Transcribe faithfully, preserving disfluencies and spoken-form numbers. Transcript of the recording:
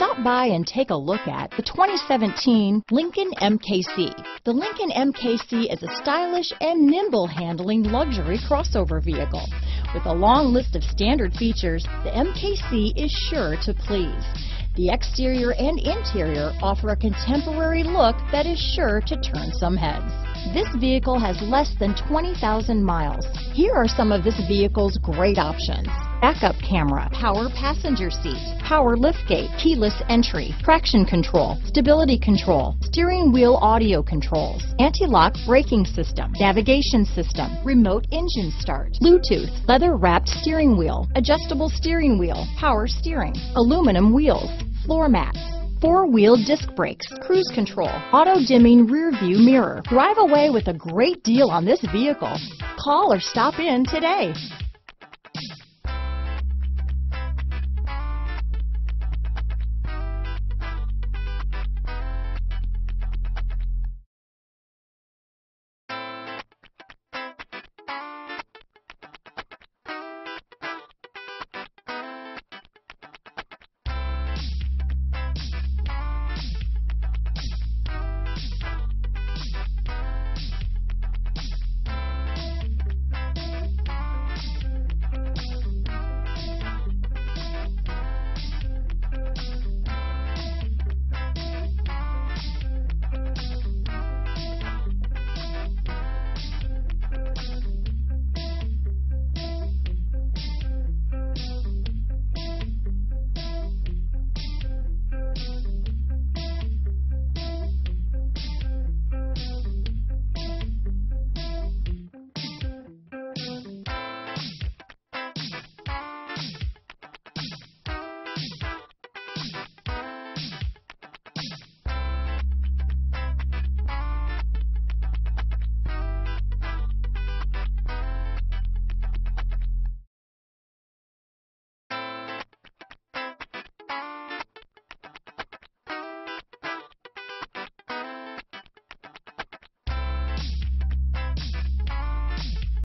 Stop by and take a look at the twenty seventeen Lincoln M K C. The Lincoln M K C is a stylish and nimble handling luxury crossover vehicle. With a long list of standard features, the M K C is sure to please. The exterior and interior offer a contemporary look that is sure to turn some heads. This vehicle has less than twenty thousand miles. Here are some of this vehicle's great options: backup camera, power passenger seat, power liftgate, keyless entry, traction control, stability control, steering wheel audio controls, anti-lock braking system, navigation system, remote engine start, Bluetooth, leather-wrapped steering wheel, adjustable steering wheel, power steering, aluminum wheels, floor mats, four-wheel disc brakes, cruise control, auto-dimming rear-view mirror. Drive away with a great deal on this vehicle. Call or stop in today.